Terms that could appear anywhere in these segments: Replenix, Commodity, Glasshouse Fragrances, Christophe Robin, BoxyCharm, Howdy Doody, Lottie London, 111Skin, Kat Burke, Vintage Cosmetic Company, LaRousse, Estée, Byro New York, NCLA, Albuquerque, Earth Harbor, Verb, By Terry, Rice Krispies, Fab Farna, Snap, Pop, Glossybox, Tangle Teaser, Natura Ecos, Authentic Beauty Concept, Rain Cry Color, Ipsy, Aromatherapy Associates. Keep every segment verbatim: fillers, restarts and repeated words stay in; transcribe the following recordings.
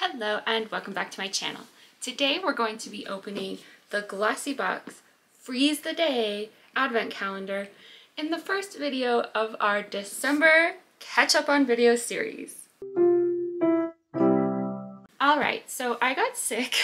Hello and welcome back to my channel. Today we're going to be opening the Glossybox Freeze the Day Advent Calendar in the first video of our December Catch Up on Video series. Alright, so I got sick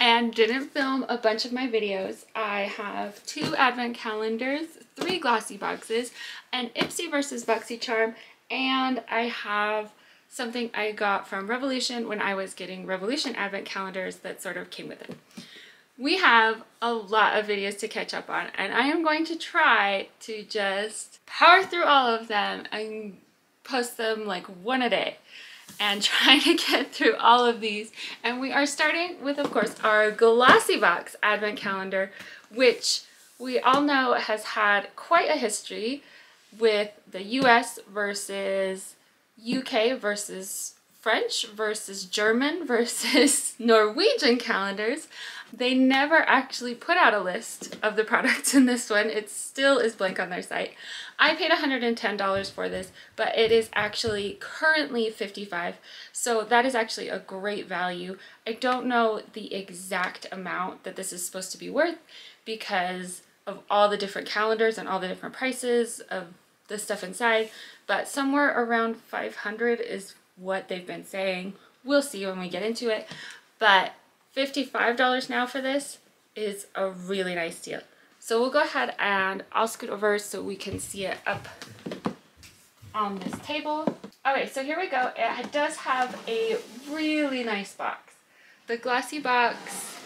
and didn't film a bunch of my videos. I have two advent calendars, three glossy boxes, an Ipsy versus BoxyCharm, and I have something I got from Revolution when I was getting Revolution advent calendars that sort of came with it. We have a lot of videos to catch up on, and I am going to try to just power through all of them and post them like one a day and try to get through all of these. And we are starting with, of course, our Glossybox advent calendar, which we all know has had quite a history with the U S versus U K versus French versus German versus Norwegian calendars. They never actually put out a list of the products in this one. It still is blank on their site. I paid one hundred ten dollars for this, but it is actually currently fifty-five dollars, so that is actually a great value. I don't know the exact amount that this is supposed to be worth because of all the different calendars and all the different prices of the stuff inside, but somewhere around five hundred dollars is what they've been saying. We'll see when we get into it, but fifty-five dollars now for this is a really nice deal. So we'll go ahead and I'll scoot over so we can see it up on this table. Okay, so here we go. It does have a really nice box. The Glossybox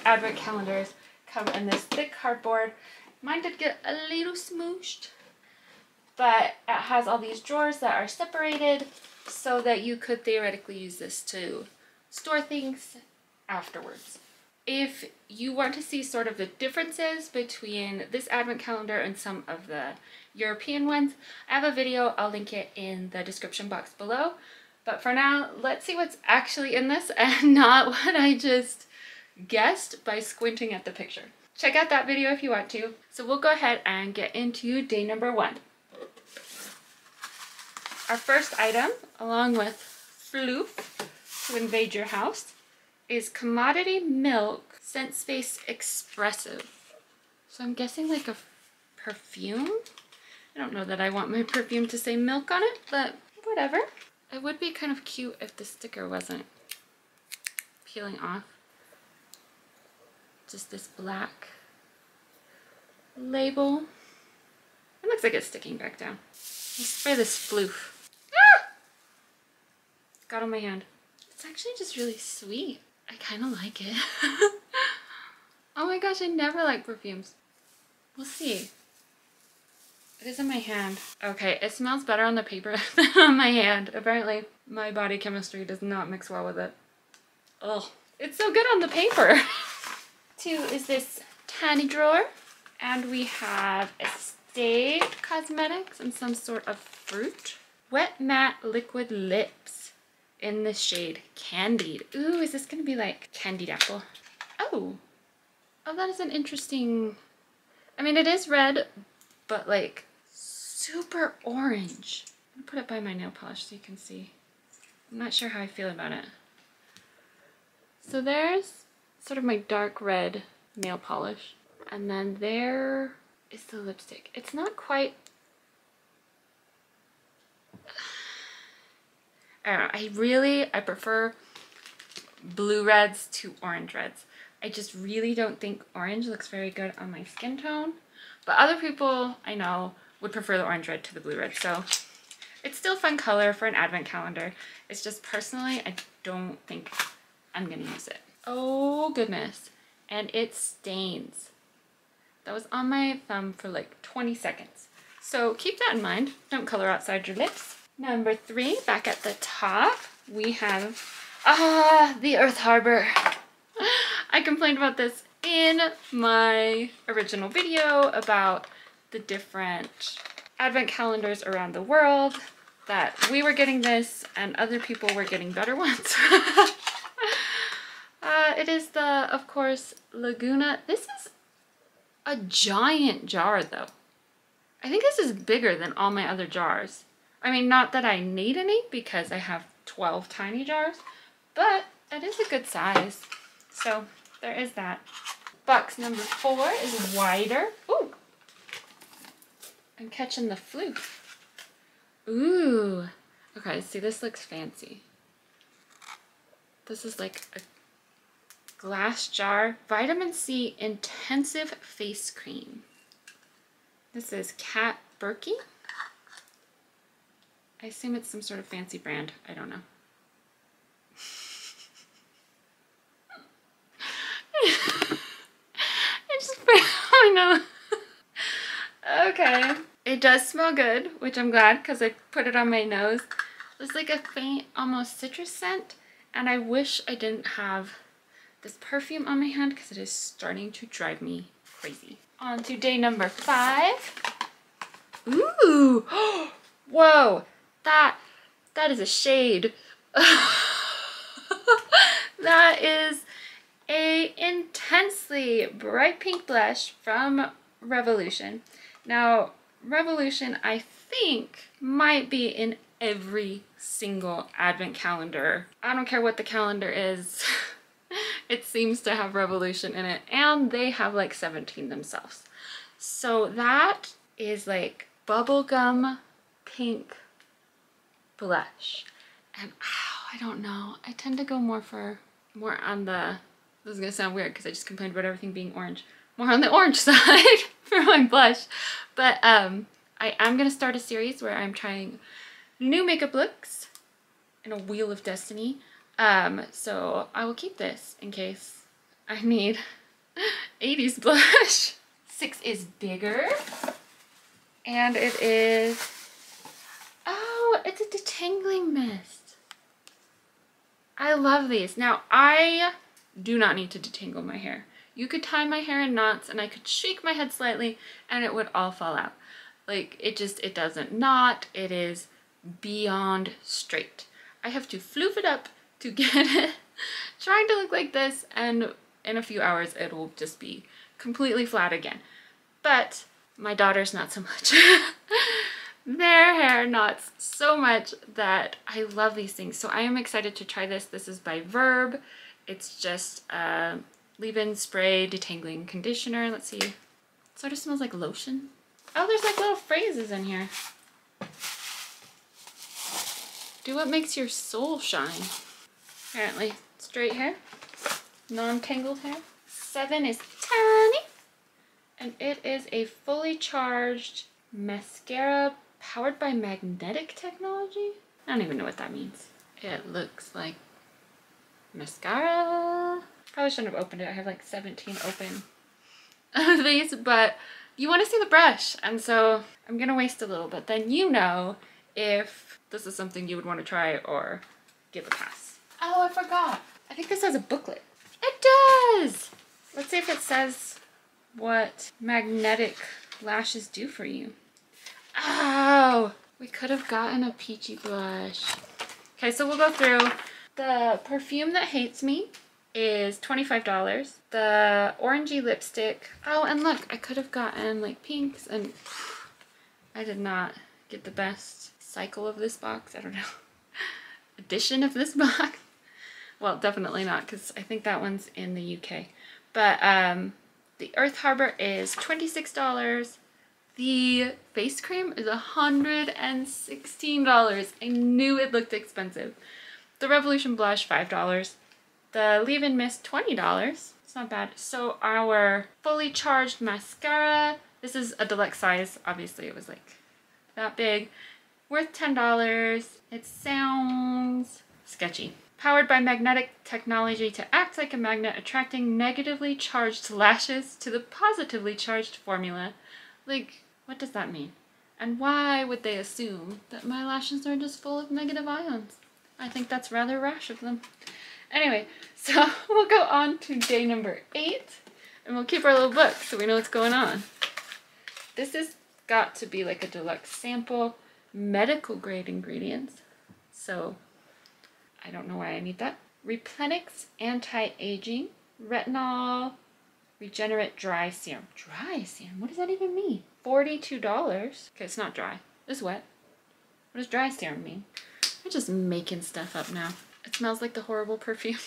advent calendars come in this thick cardboard. Mine did get a little smooshed, but it has all these drawers that are separated so that you could theoretically use this to store things afterwards. If you want to see sort of the differences between this advent calendar and some of the European ones, I have a video. I'll link it in the description box below. But for now, let's see what's actually in this and not what I just guessed by squinting at the picture. Check out that video if you want to. So we'll go ahead and get into day number one. Our first item, along with Floof to invade your house, is Commodity Milk Scent Space Expressive. So I'm guessing like a perfume? I don't know that I want my perfume to say milk on it, but whatever. It would be kind of cute if the sticker wasn't peeling off. Just this black label. It looks like it's sticking back down. Let's spray this Floof. Got on my hand. It's actually just really sweet. I kind of like it. Oh my gosh, I never like perfumes. We'll see. It is in my hand. Okay, it smells better on the paper than on my hand. Apparently, my body chemistry does not mix well with it. Oh, it's so good on the paper. Two is this tiny drawer, and we have Estée Cosmetics and some sort of fruit. Wet Matte Liquid Lips. In the shade Candied. Ooh, is this gonna be like Candied Apple? Oh, oh, that is an interesting, I mean, it is red, but like super orange. I'm gonna put it by my nail polish so you can see. I'm not sure how I feel about it. So there's sort of my dark red nail polish. And then there is the lipstick. It's not quite, I don't know, I really, I prefer blue reds to orange reds. I just really don't think orange looks very good on my skin tone, but other people I know would prefer the orange red to the blue red, so it's still a fun color for an advent calendar. It's just personally, I don't think I'm gonna use it. Oh goodness, and it stains. That was on my thumb for like twenty seconds. So keep that in mind, don't color outside your lips. Number three, back at the top, we have, ah, the Earth Harbor. I complained about this in my original video about the different advent calendars around the world, that we were getting this and other people were getting better ones. uh, it is the, of course, Laguna. This is a giant jar, though. I think this is bigger than all my other jars. I mean, not that I need any because I have twelve tiny jars, but it is a good size. So there is that. Box number four is wider. Ooh, I'm catching the flu. Ooh, okay, see, this looks fancy. This is like a glass jar vitamin C intensive face cream. This is Kat Burke. I assume it's some sort of fancy brand. I don't know. I just I know. Okay. It does smell good, which I'm glad because I put it on my nose. It's like a faint, almost citrus scent, and I wish I didn't have this perfume on my hand because it is starting to drive me crazy. On to day number five. Ooh. Whoa. That, that is a shade. That is a intensely bright pink blush from Revolution. Now, Revolution, I think, might be in every single advent calendar. I don't care what the calendar is. It seems to have Revolution in it, and they have like seventeen themselves. So that is like bubblegum pink blush. And oh, I don't know. I tend to go more for, more on the, this is gonna sound weird because I just complained about everything being orange. More on the orange side for my blush. But um, I am gonna start a series where I'm trying new makeup looks in a Wheel of Destiny. Um, so I will keep this in case I need eighties blush. Six is bigger. And it is, oh, it's a detangling mist. I love these. Now, I do not need to detangle my hair. You could tie my hair in knots and I could shake my head slightly and it would all fall out. Like, it just, it doesn't knot. It is beyond straight. I have to floof it up to get it trying to look like this, and in a few hours it will just be completely flat again. But my daughter's not so much. Their hair knots so much that I love these things. So I am excited to try this. This is by Verb. It's just a leave-in spray detangling conditioner. Let's see. It sort of smells like lotion. Oh, there's like little phrases in here. Do what makes your soul shine. Apparently, straight hair, non-tangled hair. Seven is tiny. And it is a fully charged mascara powered by magnetic technology. I don't even know what that means. It looks like mascara. Probably shouldn't have opened it. I have like seventeen open of these, but you want to see the brush. And so I'm going to waste a little, but then you know if this is something you would want to try or give a pass. Oh, I forgot. I think this has a booklet. It does. Let's see if it says what magnetic lashes do for you. Oh, we could have gotten a peachy blush. Okay, so we'll go through. The perfume that hates me is twenty-five dollars. The orangey lipstick. Oh, and look, I could have gotten like pinks, and I did not get the best cycle of this box. I don't know. Edition of this box. Well, definitely not, because I think that one's in the U K. But um, the Earth Harbor is twenty-six dollars. The face cream is one hundred sixteen dollars. I knew it looked expensive. The Revolution blush, five dollars. The leave-in mist, twenty dollars. It's not bad. So our fully charged mascara, this is a deluxe size. Obviously, it was like that big. Worth ten dollars. It sounds sketchy. Powered by magnetic technology to act like a magnet, attracting negatively charged lashes to the positively charged formula. Like, what does that mean? And why would they assume that my lashes are just full of negative ions? I think that's rather rash of them. Anyway, so we'll go on to day number eight, and we'll keep our little book so we know what's going on. This has got to be like a deluxe sample, medical grade ingredients. So I don't know why I need that. Replenix anti-aging retinol regenerate dry serum. Dry serum? What does that even mean? forty-two dollars. Okay, it's not dry. It's wet. What does dry serum mean? I'm just making stuff up now. It smells like the horrible perfume.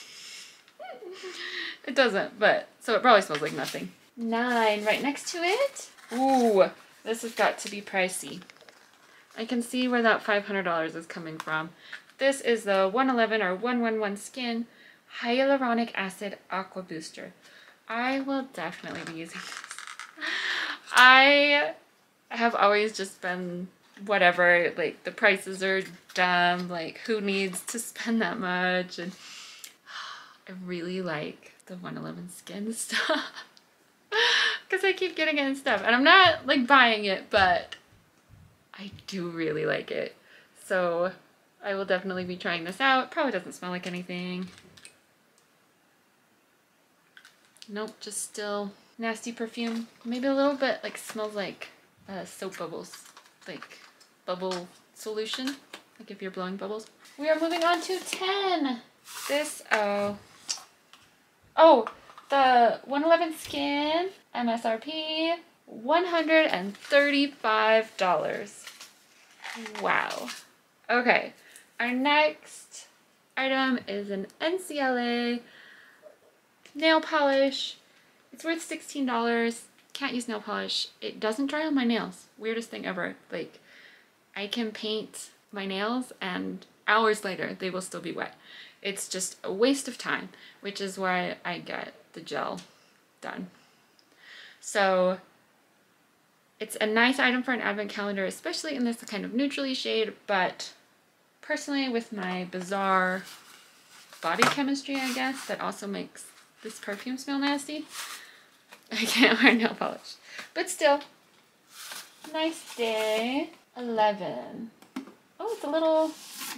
It doesn't, but, so it probably smells like nothing. Nine, right next to it. Ooh, this has got to be pricey. I can see where that five hundred dollars is coming from. This is the one eleven or one eleven Skin Hyaluronic Acid Aqua Booster. I will definitely be using this. I have always just been whatever, like the prices are dumb, like who needs to spend that much? And I really like the one eleven Skin stuff because I keep getting it and stuff. And I'm not like buying it, but I do really like it. So I will definitely be trying this out. Probably doesn't smell like anything. Nope, just still nasty perfume. Maybe a little bit like smells like uh, soap bubbles, like bubble solution, like if you're blowing bubbles. We are moving on to ten. This, oh, oh, the one eleven Skin M S R P one hundred thirty-five dollars. Wow. Okay, our next item is an N C L A nail polish. It's worth sixteen dollars. Can't use nail polish. It doesn't dry on my nails. Weirdest thing ever. Like, I can paint my nails and hours later they will still be wet. It's just a waste of time, which is why I get the gel done. So it's a nice item for an advent calendar, especially in this kind of neutrally shade, but personally with my bizarre body chemistry, I guess, that also makes this perfume smell nasty, I can't wear nail polish. But still, nice day. eleven. Oh, it's a little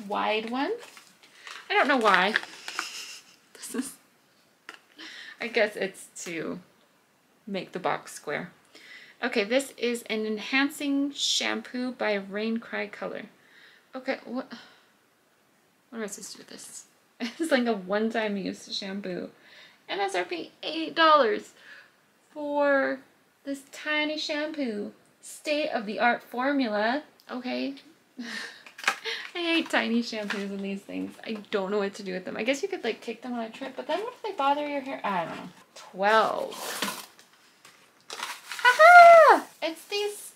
wide one. I don't know why. This is, I guess it's to make the box square. Okay, this is an enhancing shampoo by Rain Cry Color. Okay, what, what am I supposed to do with this? It's like a one-time use shampoo. M S R P eight dollars for this tiny shampoo. State-of-the-art formula. Okay. I hate tiny shampoos and these things. I don't know what to do with them. I guess you could like take them on a trip, but then what if they bother your hair? I don't know. twelve. Haha! It's these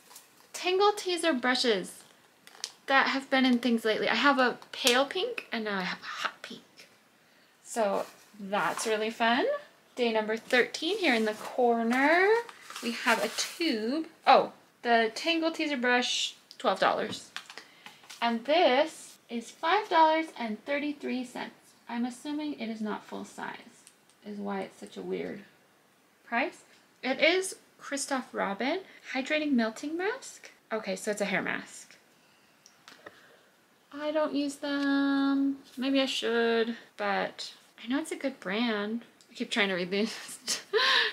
Tangle Teaser brushes that have been in things lately. I have a pale pink and now I have a hot pink. So that's really fun. Day number thirteen here in the corner. We have a tube. Oh, the Tangle Teaser brush, twelve dollars. And this is five dollars and thirty-three cents. I'm assuming it is not full size, is why it's such a weird price. It is Christophe Robin Hydrating Melting Mask. Okay, so it's a hair mask. I don't use them. Maybe I should, but I know it's a good brand. I keep trying to read the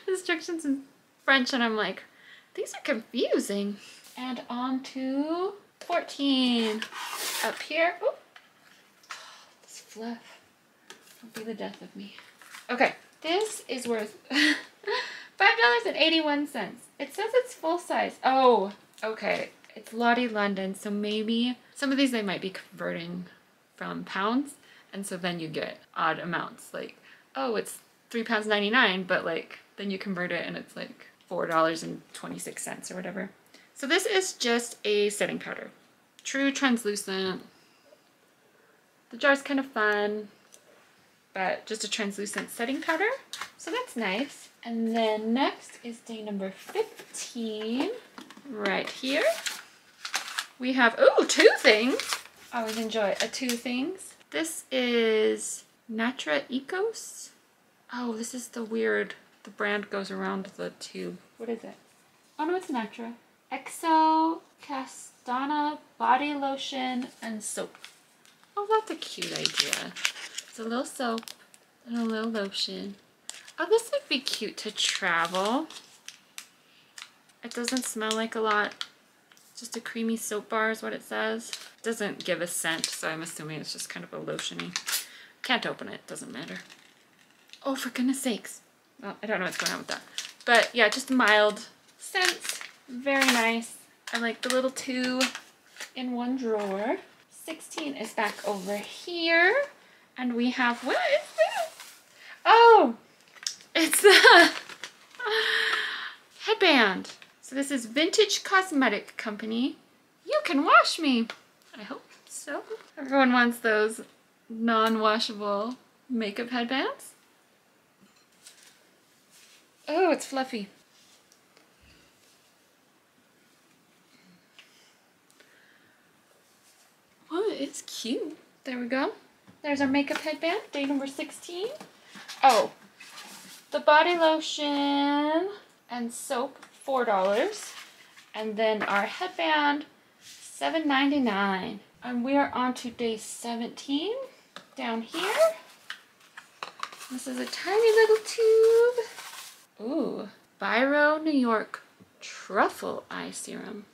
instructions in French and I'm like, these are confusing. And on to fourteen. Up here. Oh, this fluff will be the death of me. Okay, this is worth five dollars and eighty-one cents. It says it's full size. Oh, okay. It's Lottie London, so maybe some of these they might be converting from pounds, and so then you get odd amounts. Like, oh, it's three pounds ninety-nine, but like then you convert it and it's like four dollars and twenty-six cents or whatever. So this is just a setting powder. True translucent. The jar's kind of fun, but just a translucent setting powder. So that's nice. And then next is day number fifteen. Right here. We have, oh, two things. I always enjoy a two things. This is Natura Ecos. Oh, this is the weird, the brand goes around the tube. What is it? Oh no, it's Natura. Exo Castana Body Lotion and Soap. Oh, that's a cute idea. It's a little soap and a little lotion. Oh, this would be cute to travel. It doesn't smell like a lot. It's just a creamy soap bar is what it says. It doesn't give a scent, so I'm assuming it's just kind of a lotion-y. Can't open it, doesn't matter. Oh, for goodness sakes. Well, I don't know what's going on with that. But yeah, just mild scents. Very nice. I like the little two in one drawer. sixteen is back over here. And we have, what is this? Oh, So this is Vintage Cosmetic Company. You can wash me. I hope so. Everyone wants those non-washable makeup headbands. Oh, it's fluffy. Oh, it's cute. There we go. There's our makeup headband, day number sixteen. Oh, the body lotion and soap, four dollars. And then our headband, seven ninety-nine. And we are on to day seventeen, down here. This is a tiny little tube. Ooh, Byro New York Truffle Eye Serum.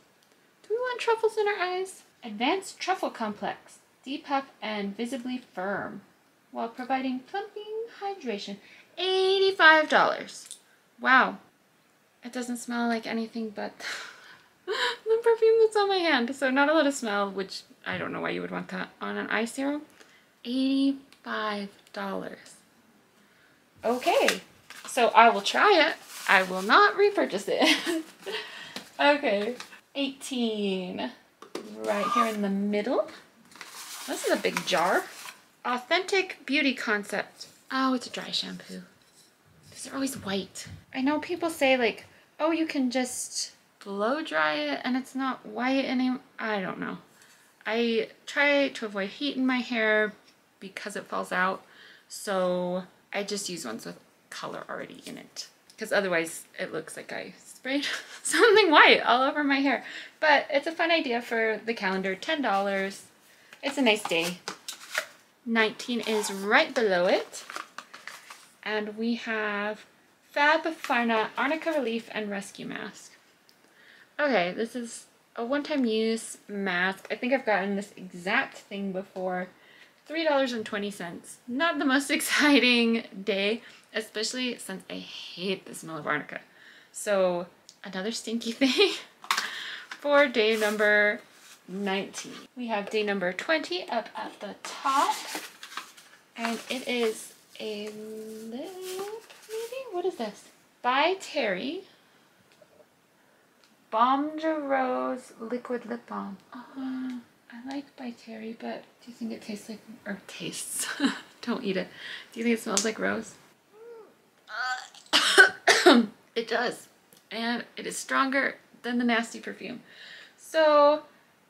Do we want truffles in our eyes? Advanced Truffle Complex, Depuff and Visibly Firm, while providing plumping hydration. eighty-five dollars. Wow. It doesn't smell like anything but the perfume that's on my hand, so not a lot of smell, which I don't know why you would want that on an eye serum. eighty-five dollars. Okay, so I will try it. I will not repurchase it. Okay, eighteen. Right here in the middle. This is a big jar. Authentic Beauty Concept. Oh, it's a dry shampoo. These are always white. I know people say like, oh, you can just blow dry it and it's not white anymore. I don't know. I try to avoid heat in my hair because it falls out. So I just use ones with color already in it. Because otherwise it looks like I sprayed something white all over my hair. But it's a fun idea for the calendar, ten dollars. It's a nice day. nineteen is right below it. And we have Fab Farna Arnica Relief and Rescue Mask. Okay, this is a one-time use mask. I think I've gotten this exact thing before. three dollars and twenty cents. Not the most exciting day, especially since I hate the smell of arnica. So another stinky thing for day number nineteen. We have day number twenty up at the top, and it is a lip, maybe? What is this? By Terry Balm de Rose Liquid Lip Balm. Uh-huh. I like By Terry, but do you think it tastes like, or tastes, don't eat it. Do you think it smells like rose? Uh, it does, and it is stronger than the nasty perfume. So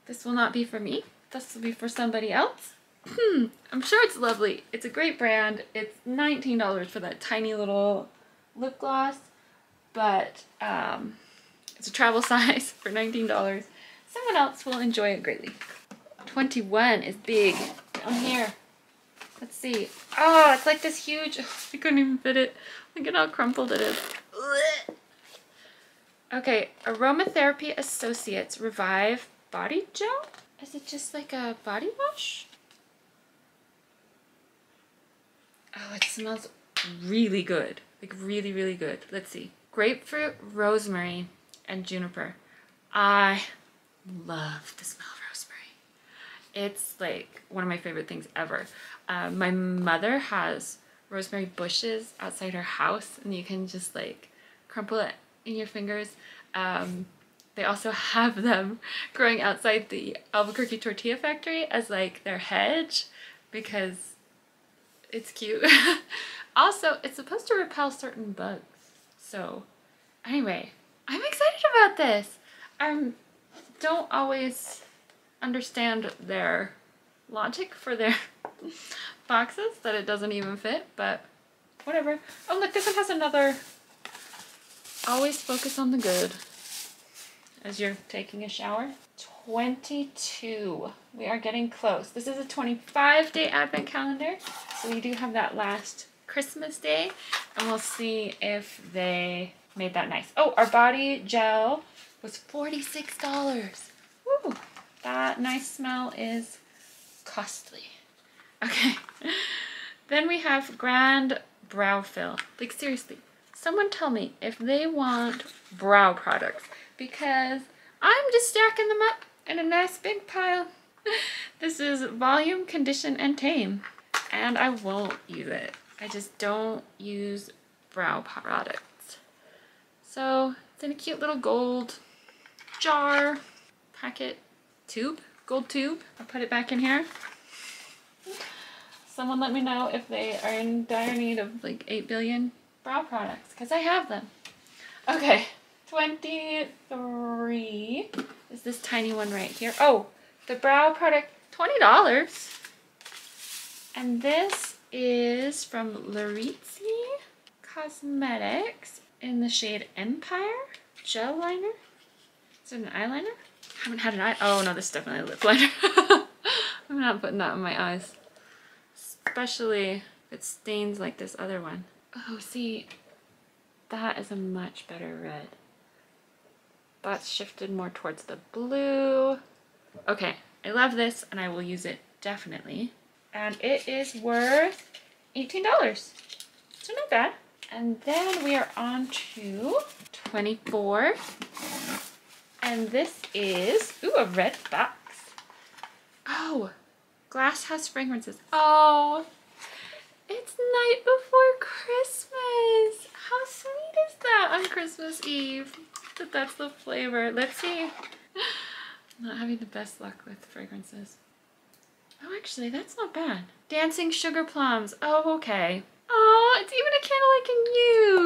this will not be for me. This will be for somebody else. I'm sure it's lovely. It's a great brand. It's nineteen dollars for that tiny little lip gloss, but um, it's a travel size for nineteen dollars. Someone else will enjoy it greatly. twenty-one is big down here. Let's see. Oh, it's like this huge. I couldn't even fit it. Look at how crumpled it is. Okay, Aromatherapy Associates Revive Body Gel. Is it just like a body wash? Oh, it smells really good. Like really, really good. Let's see. Grapefruit, rosemary, and juniper. I love the smell of rosemary. It's like one of my favorite things ever. Uh, my mother has rosemary bushes outside her house, and you can just like crumple it in your fingers. Um, they also have them growing outside the Albuquerque tortilla factory as like their hedge because it's cute. Also, it's supposed to repel certain bugs. So anyway, I'm excited about this. I don't always understand their logic for their boxes, that it doesn't even fit, but whatever. Oh, look, this one has another. Always focus on the good as you're taking a shower. twenty-two. We are getting close. This is a twenty-five day advent calendar, so we do have that last Christmas day, and we'll see if they made that nice. Oh, our body gel was forty-six dollars. Woo! That nice smell is costly. Okay. Then we have Grand Brow Fill. Like, seriously, someone tell me if they want brow products, because I'm just stacking them up in a nice big pile. This is Volume, Condition, and Tame, and I won't use it. I just don't use brow products. So it's in a cute little gold jar, packet, tube, gold tube. I'll put it back in here. Someone let me know if they are in dire need of like eight billion brow products, because I have them. Okay, twenty-three is this tiny one right here. Oh, the brow product, twenty dollars. And this is from LaRousse Cosmetics in the shade Empire Gel Liner. Is it an eyeliner? I haven't had an eye. Oh no, this is definitely a lip liner. I'm not putting that on my eyes. Especially if it stains like this other one. Oh, see, that is a much better red. That's shifted more towards the blue. Okay, I love this and I will use it definitely. And it is worth eighteen dollars, so not bad. And then we are on to twenty-four. And this is, ooh, a red box. Oh, Glasshouse Fragrances. Oh, it's Night Before Christmas. How sweet is that on Christmas Eve? That that's the flavor. Let's see. I'm not having the best luck with fragrances. Oh, actually, that's not bad. Dancing Sugar Plums. Oh, okay. Oh, it's even a candle I can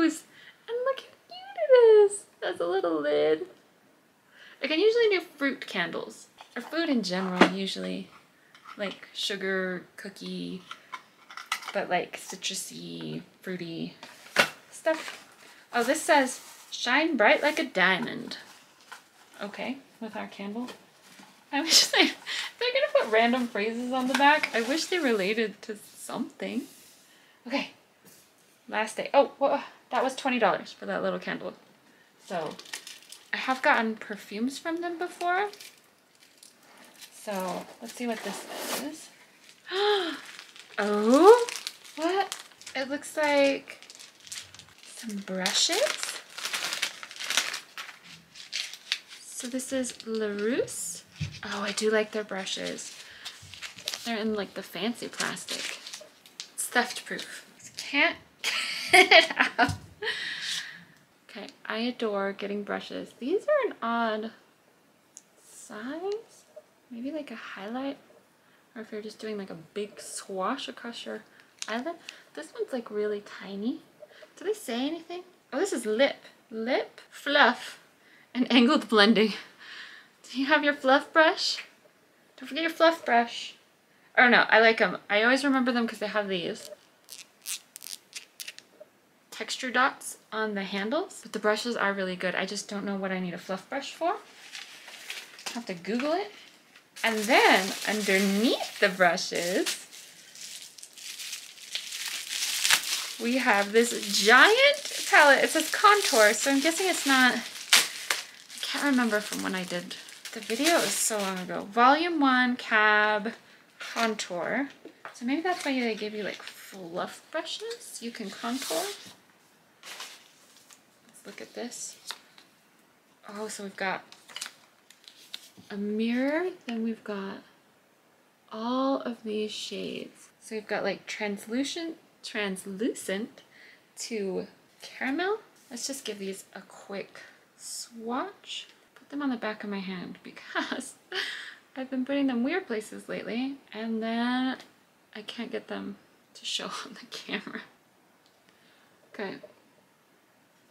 use. And look how cute it is. That's a little lid. I can usually do fruit candles, or food in general, usually. Like sugar, cookie, but like citrusy, fruity stuff. Oh, this says, shine bright like a diamond. Okay, with our candle. I wish they, they're gonna put random phrases on the back. I wish they related to something. Okay, last day. Oh, whoa, that was twenty dollars for that little candle. So I have gotten perfumes from them before. So let's see what this is. Oh, what? It looks like some brushes. So this is LaRousse. Oh, I do like their brushes. They're in like the fancy plastic. It's theft proof. Can't get it out. Okay, I adore getting brushes. These are an odd size. Maybe like a highlight, or if you're just doing like a big swash across your eyelid. This one's like really tiny. Do they say anything? Oh, this is lip. Lip fluff and angled blending. Do you have your fluff brush? Don't forget your fluff brush. Oh no, I like them. I always remember them because they have these texture dots on the handles. But the brushes are really good. I just don't know what I need a fluff brush for. I have to Google it. And then underneath the brushes, we have this giant palette. It says contour, so I'm guessing it's not, I can't remember from when I did. The video is so long ago. Volume one, Cab, Contour. So maybe that's why they give you like fluff brushes. You can contour. Let's look at this. Oh, so we've got a mirror, then we've got all of these shades. So we've got like translucent, translucent to caramel. Let's just give these a quick swatch. Put them on the back of my hand because I've been putting them weird places lately and then I can't get them to show on the camera. Okay,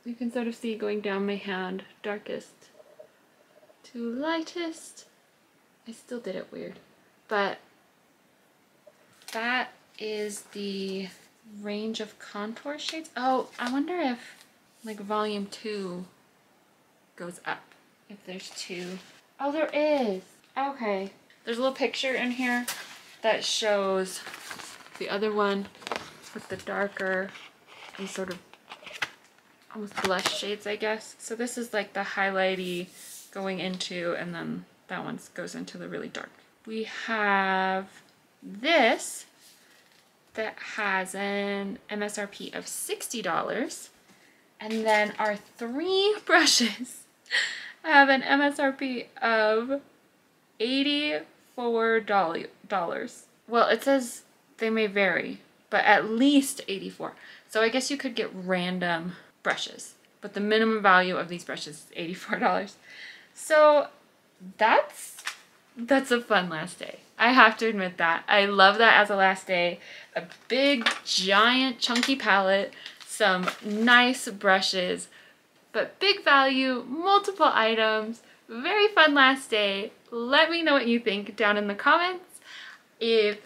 you can sort of see going down my hand, darkest to lightest. I still did it weird, but that is the range of contour shades. Oh, I wonder if like volume two goes up, if there's two. Oh, there is. Okay, there's a little picture in here that shows the other one with the darker and sort of almost blush shades, I guess. So this is like the highlighty going into, and then that one goes into the really dark. We have this that has an M S R P of sixty dollars. And then our three brushes have an M S R P of eighty-four dollars. Well, it says they may vary, but at least eighty-four. So I guess you could get random brushes. but the minimum value of these brushes is eighty-four dollars. So that's that's a fun last day. I have to admit that. I love that as a last day. A big, giant, chunky palette, some nice brushes, but big value, multiple items, very fun last day. Let me know what you think down in the comments. If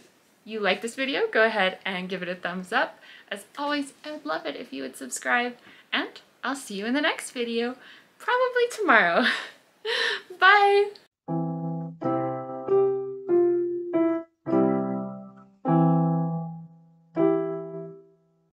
you like this video, go ahead and give it a thumbs up. As always, I would love it if you would subscribe, and I'll see you in the next video, probably tomorrow. Bye!